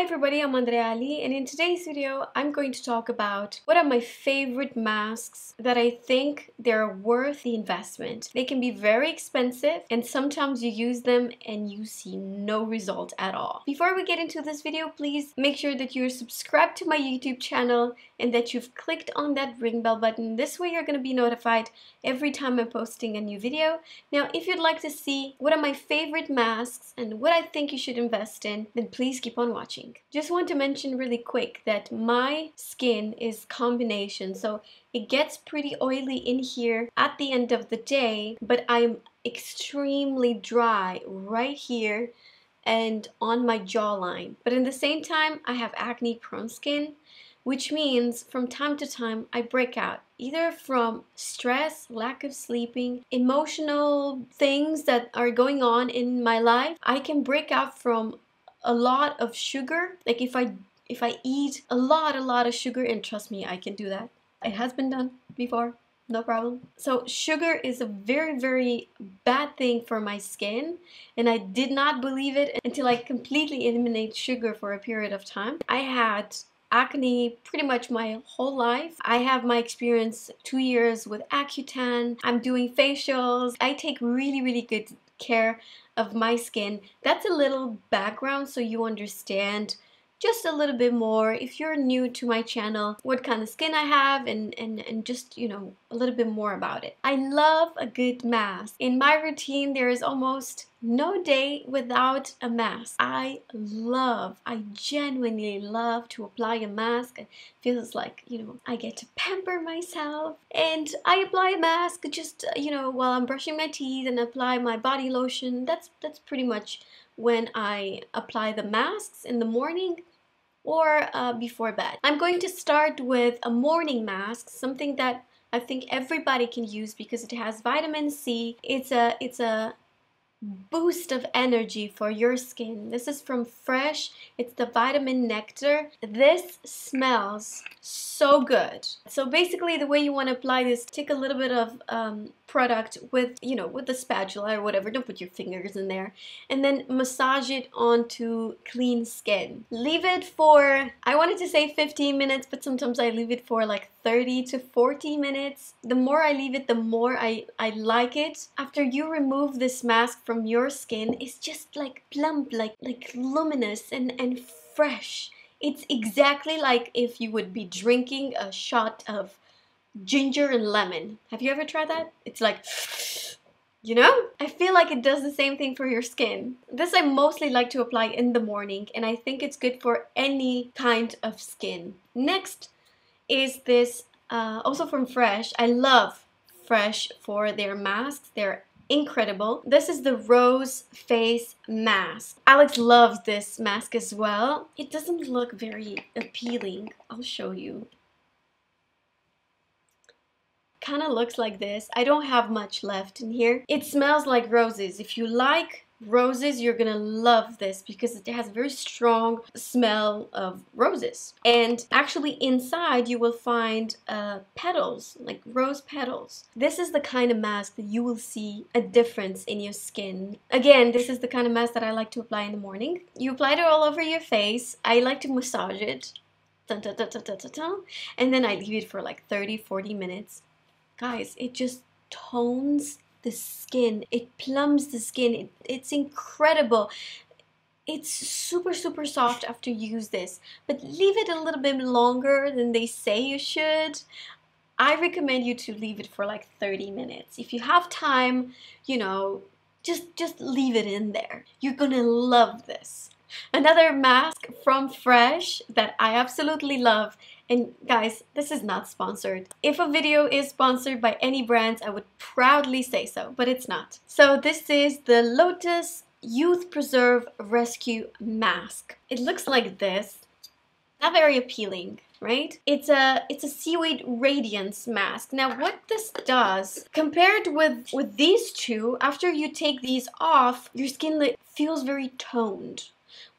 Hi everybody, I'm Andrea Ali, and in today's video I'm going to talk about what are my favorite masks that I think they're worth the investment. They can be very expensive and sometimes you use them and you see no result at all. Before we get into this video, please make sure that you're subscribed to my YouTube channel and that you've clicked on that ring bell button. This way you're going to be notified every time I'm posting a new video. Now if you'd like to see what are my favorite masks and what I think you should invest in, then please keep on watching. Just want to mention really quick that my skin is combination, so it gets pretty oily in here at the end of the day, but I'm extremely dry right here and on my jawline. But in the same time, I have acne prone skin, which means from time to time I break out, either from stress, lack of sleeping, emotional things that are going on in my life. I can break out from a lot of sugar. Like if I eat a lot of sugar, and trust me, I can do that. It has been done before, no problem. So sugar is a very, very bad thing for my skin, and I did not believe it until I completely eliminated sugar for a period of time. I had acne pretty much my whole life. I have my experience 2 years with Accutane. I'm doing facials. I take really good care of my skin. That's a little background so you understand just a little bit more if you're new to my channel, what kind of skin I have, and just, you know, a little bit more about it. I love a good mask. In my routine, there is almost no day without a mask. I genuinely love to apply a mask. It feels like, you know, I get to pamper myself, and I apply a mask just, you know, while I'm brushing my teeth and apply my body lotion. That's pretty much when I apply the masks in the morning or before bed. I'm going to start with a morning mask, something that I think everybody can use because it has vitamin C. It's a boost of energy for your skin. This is from Fresh. It's the vitamin nectar. This smells so good. So basically the way you want to apply this, take a little bit of product with, you know, with a spatula or whatever, don't put your fingers in there, and then massage it onto clean skin. Leave it for, I wanted to say 15 minutes, but sometimes I leave it for like 30 to 40 minutes. The more I leave it, the more I like it. After you remove this mask from your skin, it's just like plump, like luminous and fresh. It's exactly like if you would be drinking a shot of ginger and lemon. Have you ever tried that? It's like, you know? I feel like it does the same thing for your skin. This I mostly like to apply in the morning, and I think it's good for any kind of skin. Next is this, also from Fresh. I love Fresh for their masks. They're incredible. This is the Rose Face Mask. Alex loves this mask as well. It doesn't look very appealing. I'll show you. Kind of looks like this. I don't have much left in here. It smells like roses. If you like roses, you're gonna love this because it has a very strong smell of roses. And actually inside you will find petals, like rose petals. This is the kind of mask that you will see a difference in your skin. Again, this is the kind of mask that I like to apply in the morning. You apply it all over your face. I like to massage it. Dun, dun, dun, dun, dun, dun, dun. And then I leave it for like 30-40 minutes. Guys, it just tones the skin, it plumps the skin, it's incredible. It's super soft after you use this, but leave it a little bit longer than they say you should. I recommend you to leave it for like 30 minutes. If you have time, you know, just leave it in there. You're gonna love this. Another mask from Fresh that I absolutely love, and guys, this is not sponsored. If a video is sponsored by any brands, I would proudly say so, but it's not. So this is the Lotus Youth Preserve Rescue Mask. It looks like this. Not very appealing, right? It's a seaweed radiance mask. Now what this does, compared with these two, after you take these off, your skin feels very toned.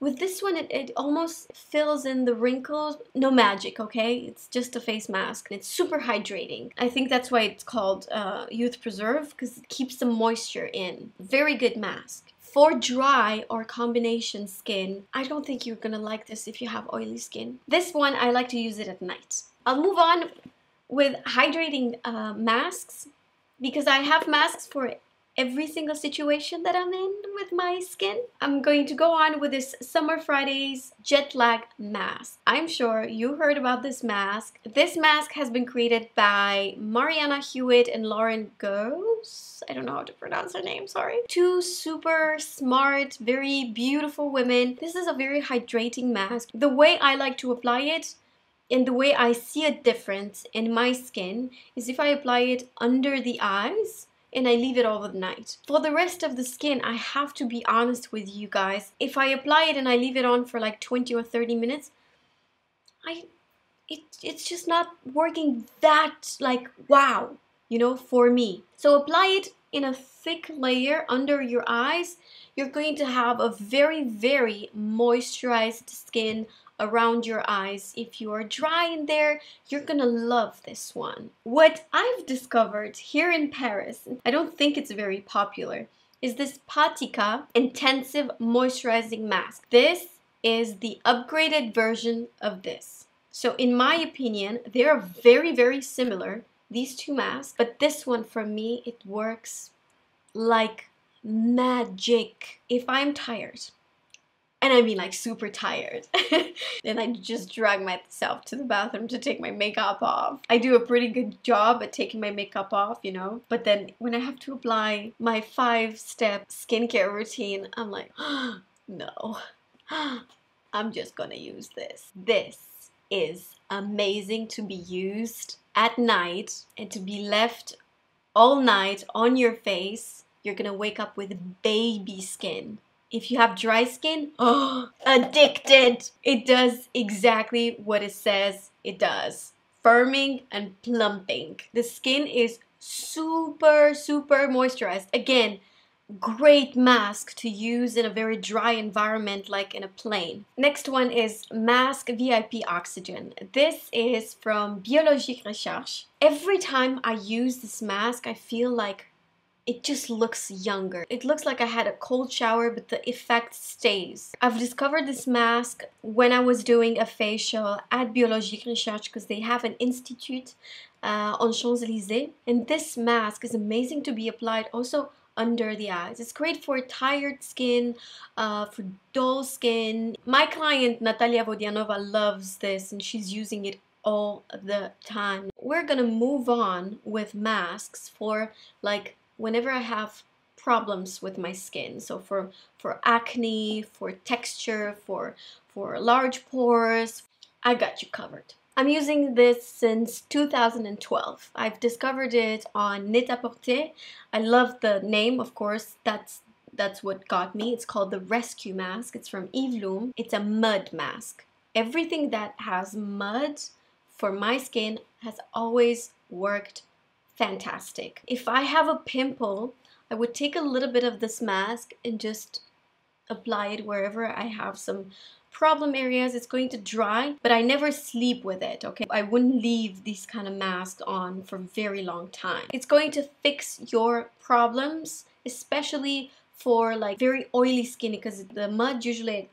With this one, it almost fills in the wrinkles. No magic, okay? It's just a face mask. It's super hydrating. I think that's why it's called Youth Preserve, because it keeps the moisture in. Very good mask. For dry or combination skin, I don't think you're gonna like this if you have oily skin. This one, I like to use it at night. I'll move on with hydrating masks, because I have masks for every single situation that I'm in with my skin. I'm going to go on with this Summer Fridays Jet Lag Mask. I'm sure you heard about this mask. This mask has been created by Mariana Hewitt and Lauren Goes. I don't know how to pronounce her name, sorry. Two super smart, very beautiful women. This is a very hydrating mask. The way I like to apply it, and the way I see a difference in my skin, is if I apply it under the eyes, and I leave it overnight. For the rest of the skin, I have to be honest with you guys. If I apply it and I leave it on for like 20 or 30 minutes, it's just not working that, like, wow, you know, for me. So apply it in a thick layer under your eyes. You're going to have a very, very moisturized skin around your eyes. If you are dry in there, you're gonna love this one. What I've discovered here in Paris, I don't think it's very popular, is this Patyka Intensive Moisturizing Mask. This is the upgraded version of this. So in my opinion, they are very, very similar, these two masks, but this one for me, it works like magic. If I'm tired, and I mean like super tired, and I just drag myself to the bathroom to take my makeup off. I do a pretty good job at taking my makeup off, you know, but then when I have to apply my 5-step skincare routine, I'm like, oh, no, I'm just gonna use this. This is amazing to be used at night and to be left all night on your face. You're gonna wake up with baby skin. If you have dry skin, oh, addicted. It does exactly what it says it does. Firming and plumping. The skin is super, super moisturized. Again, great mask to use in a very dry environment like in a plane. Next one is Mask VIP Oxygen. This is from Biologique Recherche. Every time I use this mask, I feel like it just looks younger. It looks like I had a cold shower, but the effect stays. I've discovered this mask when I was doing a facial at Biologique Recherche, because they have an institute on Champs-Elysées. And this mask is amazing to be applied also under the eyes. It's great for tired skin, for dull skin. My client Natalia Vodianova loves this and she's using it all the time. We're gonna move on with masks for like whenever I have problems with my skin, so for acne, for texture, for large pores, I got you covered. I'm using this since 2012. I've discovered it on Net-a-Porter. I love the name, of course. That's what got me. It's called the Rescue Mask. It's from Eve Lom. It's a mud mask. Everything that has mud for my skin has always worked fantastic. If I have a pimple, I would take a little bit of this mask and just apply it wherever I have some problem areas. It's going to dry, but I never sleep with it, okay? I wouldn't leave these kind of masks on for a very long time. It's going to fix your problems, especially for like very oily skin, because the mud usually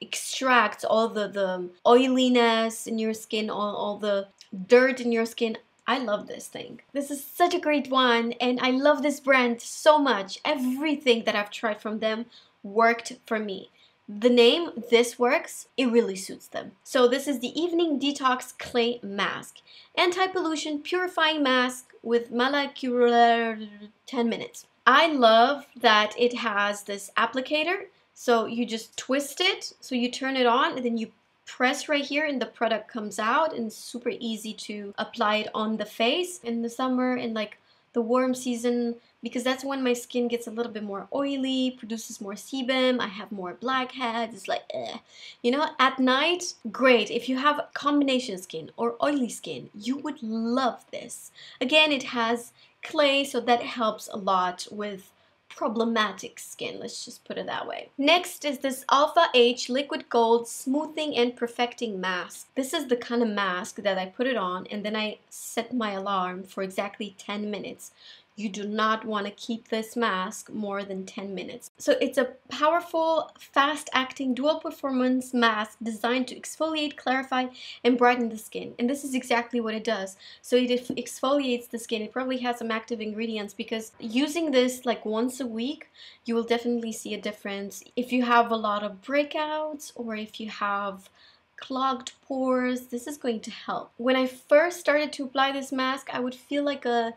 extracts all the oiliness in your skin, all the dirt in your skin. I love this thing. This is such a great one and I love this brand so much. Everything that I've tried from them worked for me. The name, This Works, it really suits them. So this is the Evening Detox Clay Mask. Anti-pollution purifying mask with molecular 10 minutes. I love that it has this applicator. So you just twist it, so you turn it on and then you press right here and the product comes out, and super easy to apply it on the face in the summer and like the warm season, because that's when my skin gets a little bit more oily, produces more sebum, I have more blackheads. It's like, ugh. You know, at night, great. If you have combination skin or oily skin, you would love this. Again, it has clay, so that helps a lot with problematic skin, let's just put it that way. Next is this Alpha H Liquid Gold Smoothing and Perfecting Mask. This is the kind of mask that I put it on and then I set my alarm for exactly 10 minutes. You do not want to keep this mask more than 10 minutes. So it's a powerful, fast-acting, dual-performance mask designed to exfoliate, clarify, and brighten the skin. And this is exactly what it does. So it exfoliates the skin. It probably has some active ingredients, because using this like once a week, you will definitely see a difference. If you have a lot of breakouts or if you have clogged pores, this is going to help. When I first started to apply this mask, I would feel like a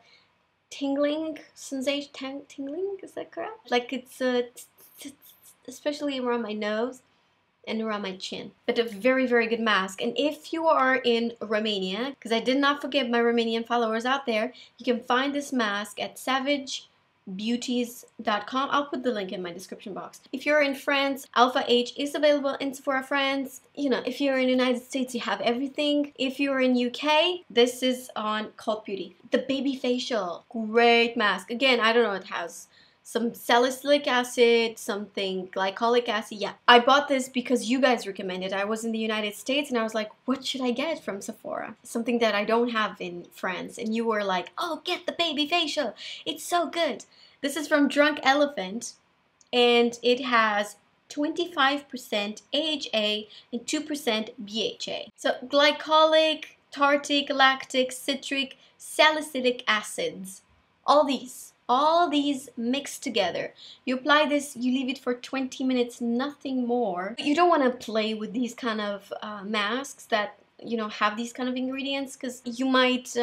tingling sensation. Tingling, is that correct? Like it's especially around my nose and around my chin. But a very, very good mask. And if you are in Romania, because I did not forget my Romanian followers out there, you can find this mask at savage-beauties.com. I'll put the link in my description box. If you're in France, Alpha H is available in Sephora France. You know, if you're in the United States, you have everything. If you're in UK, this is on Cult Beauty. The Baby Facial, great mask. Again, I don't know, it has some salicylic acid, something glycolic acid. Yeah, I bought this because you guys recommended. I was in the United States and I was like, what should I get from Sephora? Something that I don't have in France. And you were like, oh, get the Baby Facial. It's so good. This is from Drunk Elephant and it has 25% AHA and 2% BHA. So glycolic, tartic, lactic, citric, salicylic acids, all these mixed together. You apply this, you leave it for 20 minutes, nothing more. You don't want to play with these kind of masks that, you know, have these kind of ingredients, because you might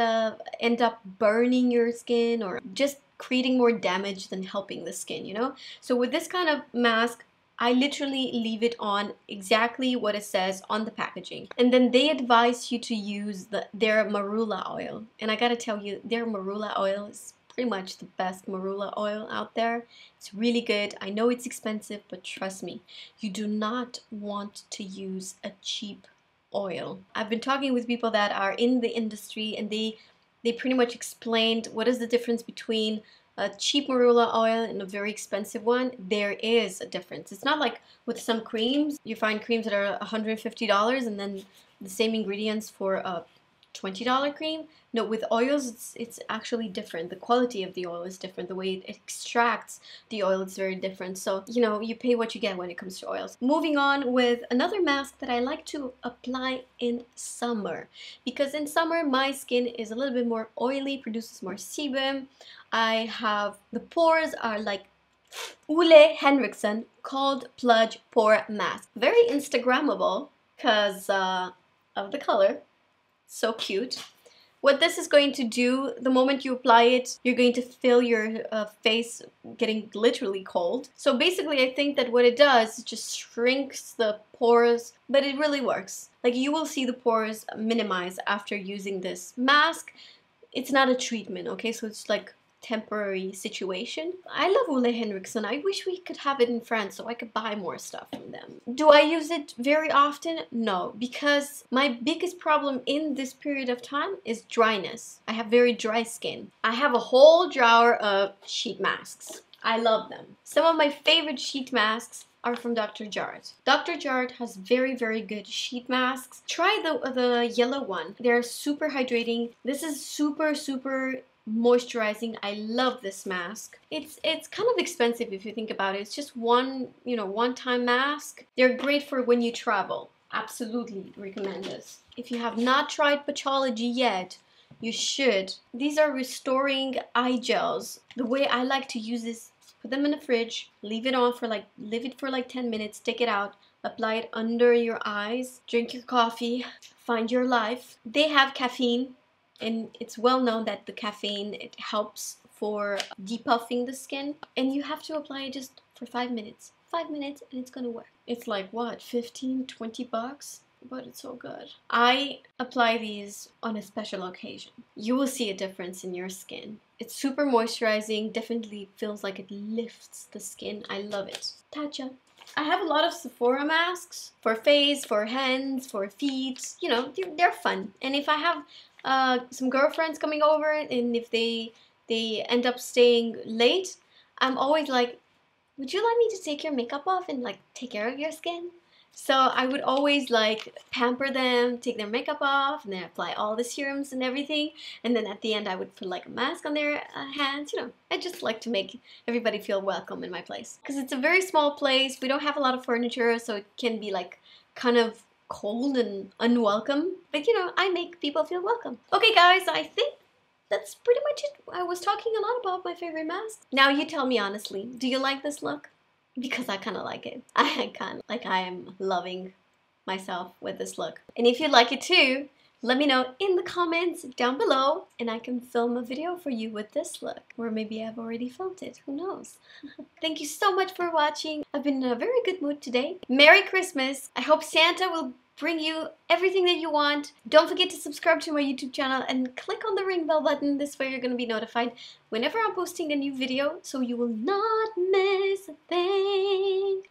end up burning your skin or just creating more damage than helping the skin, you know? So with this kind of mask, I literally leave it on exactly what it says on the packaging. And then they advise you to use their marula oil. And I gotta tell you, their marula oil is pretty much the best marula oil out there. It's really good. I know it's expensive, but trust me, you do not want to use a cheap oil. I've been talking with people that are in the industry and they pretty much explained what is the difference between a cheap marula oil and a very expensive one. There is a difference. It's not like with some creams. You find creams that are $150 and then the same ingredients for a $20 cream. No, with oils it's actually different. The quality of the oil is different. The way it extracts the oil is very different. So, you know, you pay what you get when it comes to oils. Moving on with another mask that I like to apply in summer, because in summer my skin is a little bit more oily, produces more sebum. The pores are like Ole Henriksen Cold Plunge Pore Mask. Very Instagrammable because of the color. So cute. What this is going to do, the moment you apply it, you're going to feel your face getting literally cold. So basically I think that what it does, it just shrinks the pores, but it really works. Like, you will see the pores minimize after using this mask. It's not a treatment, okay? So it's like temporary situation. I love Ole Henriksen. I wish we could have it in France so I could buy more stuff from them. Do I use it very often? No, because my biggest problem in this period of time is dryness. I have very dry skin. I have a whole drawer of sheet masks. I love them. Some of my favorite sheet masks are from Dr. Jart. Dr. Jart has very, very good sheet masks. Try the yellow one. They're super hydrating. This is super, super moisturizing. I love this mask. It's kind of expensive if you think about it. It's just one-time mask. They're great for when you travel. Absolutely recommend this. If you have not tried Patchology yet, you should. These are restoring eye gels. The way I like to use this, put them in the fridge, leave it for like 10 minutes, take it out, apply it under your eyes, drink your coffee, find your life. They have caffeine. And it's well known that the caffeine, it helps for depuffing the skin. And you have to apply it just for 5 minutes. 5 minutes and it's gonna work. It's like, what, 15, 20 bucks? But it's so good. I apply these on a special occasion. You will see a difference in your skin. It's super moisturizing. Definitely feels like it lifts the skin. I love it. Tatcha. I have a lot of Sephora masks for face, for hands, for feet. You know, they're fun. And if I have some girlfriends coming over, and if they end up staying late, I'm always like, would you like me to take your makeup off and like take care of your skin? So I would always like pamper them, take their makeup off, and then apply all the serums and everything. And then at the end I would put like a mask on their hands, you know. I just like to make everybody feel welcome in my place. Because it's a very small place, we don't have a lot of furniture, so it can be like kind of cold and unwelcome. But you know, I make people feel welcome. Okay guys, I think that's pretty much it. I was talking a lot about my favorite mask. Now you tell me honestly, do you like this look? Because I kind of like it. I am loving myself with this look. And if you like it too, let me know in the comments down below and I can film a video for you with this look. Or maybe I've already filmed it, who knows? Thank you so much for watching. I've been in a very good mood today. Merry Christmas. I hope Santa will bring you everything that you want. Don't forget to subscribe to my YouTube channel and click on the ring bell button. This way you're gonna be notified whenever I'm posting a new video, so you will not miss a thing.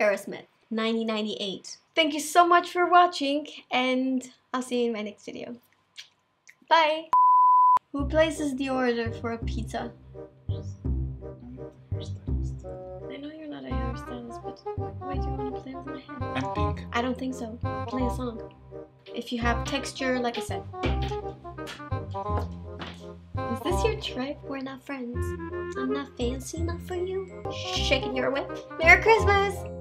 Aerosmith, 1998. Thank you so much for watching, and I'll see you in my next video. Bye. Who places the order for a pizza? Why do you want to play with my hand? I think. I don't think so. Play a song. If you have texture, like I said. Is this your tribe? We're not friends. I'm not fancy enough for you. Shaking your whip. Merry Christmas!